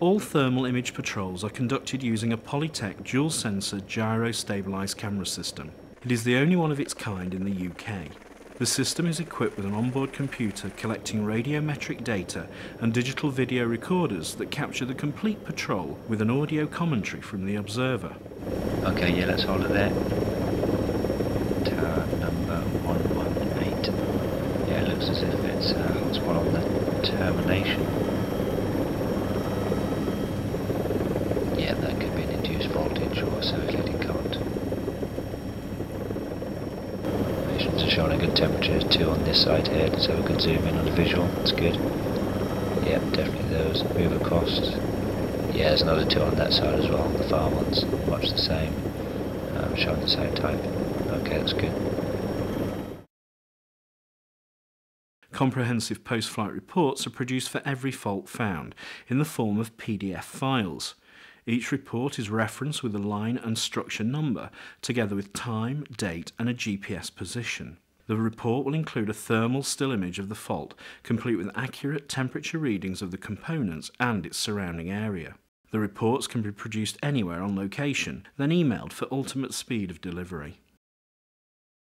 All thermal image patrols are conducted using a Polytec dual-sensor gyro-stabilised camera system. It is the only one of its kind in the UK. The system is equipped with an onboard computer collecting radiometric data and digital video recorders that capture the complete patrol with an audio commentary from the observer. Okay, yeah, let's hold it there. Tower number 118. Yeah, it looks as if it's a hotspot on the termination. Yeah, that could be an induced voltage or circulating current. Missions are showing a good temperature too on this side here, so we could zoom in on the visual, it's good. Yep, definitely those. Move across. Yeah, there's another two on that side as well, the far ones, much the same. Showing the same type. Okay, that's good. Comprehensive post-flight reports are produced for every fault found, in the form of PDF files. Each report is referenced with a line and structure number, together with time, date and a GPS position. The report will include a thermal still image of the fault, complete with accurate temperature readings of the components and its surrounding area. The reports can be produced anywhere on location, then emailed for ultimate speed of delivery.